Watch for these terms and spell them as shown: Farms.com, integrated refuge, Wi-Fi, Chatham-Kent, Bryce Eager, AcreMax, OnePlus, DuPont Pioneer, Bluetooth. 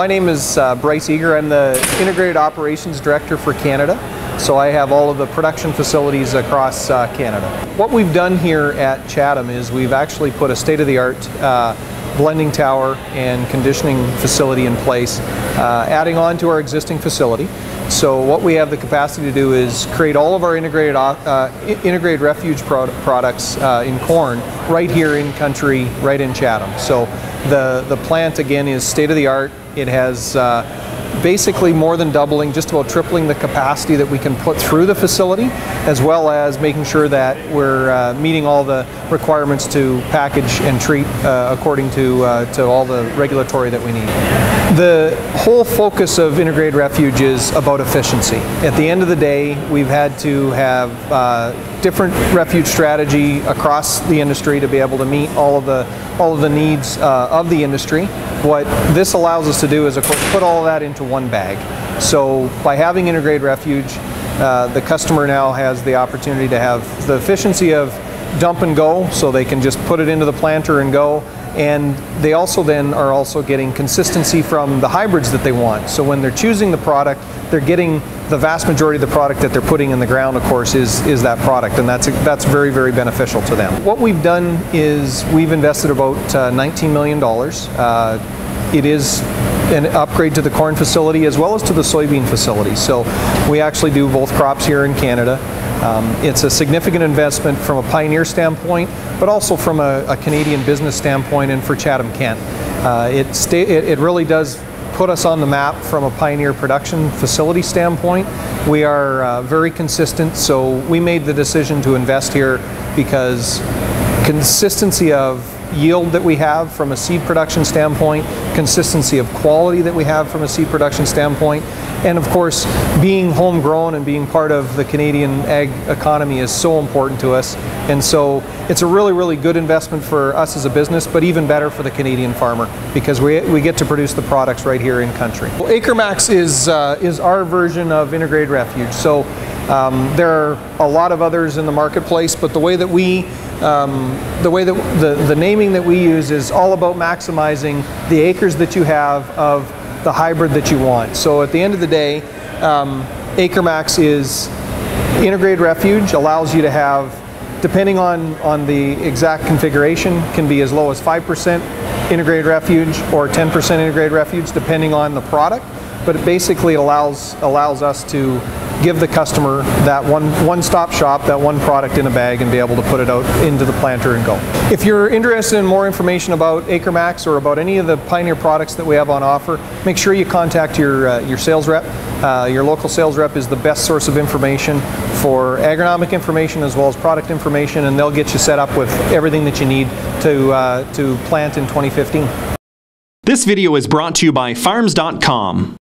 My name is Bryce Eager. I'm the Integrated Operations Director for Canada. So I have all of the production facilities across Canada. What we've done here at Chatham is we've actually put a state-of-the-art blending tower and conditioning facility in place, adding on to our existing facility. So what we have the capacity to do is create all of our integrated refuge products in corn right here in country, right in Chatham. So the plant again is state of the art. It has basically more than doubling, just about tripling the capacity that we can put through the facility, as well as making sure that we're meeting all the requirements to package and treat according to all the regulatory that we need. The whole focus of Integrated Refuge is about efficiency. At the end of the day, we've had to have different refuge strategy across the industry to be able to meet all of the needs of the industry. What this allows us to do is, of course, put all that into one bag. So by having Integrated Refuge, the customer now has the opportunity to have the efficiency of dump and go, so they can just put it into the planter and go, and they also then are also getting consistency from the hybrids that they want. So when they're choosing the product, they're getting the vast majority of the product that they're putting in the ground, of course, is that product, and that's very, very beneficial to them. What we've done is we've invested about $19 million. It is an upgrade to the corn facility as well as to the soybean facility. So we actually do both crops here in Canada. It's a significant investment from a pioneer standpoint, but also from a Canadian business standpoint and for Chatham-Kent. It really does put us on the map from a pioneer production facility standpoint. We are very consistent, so we made the decision to invest here because consistency of yield that we have from a seed production standpoint, consistency of quality that we have from a seed production standpoint, and of course being homegrown and being part of the Canadian ag economy is so important to us. And so it's a really, really good investment for us as a business, but even better for the Canadian farmer, because we get to produce the products right here in country. Well, AcreMax is our version of Integrated Refuge. So there are a lot of others in the marketplace, but the way that the naming that we use is all about maximizing the acres that you have of the hybrid that you want. So at the end of the day, AcreMax is Integrated Refuge, allows you to have, depending on the exact configuration, can be as low as 5% Integrated Refuge or 10% Integrated Refuge, depending on the product. But it basically allows us to give the customer that one-stop shop, that one product in a bag, and be able to put it out into the planter and go. If you're interested in more information about AcreMax or about any of the Pioneer products that we have on offer, make sure you contact your sales rep. Your local sales rep is the best source of information for agronomic information as well as product information, and they'll get you set up with everything that you need to plant in 2015. This video is brought to you by Farms.com.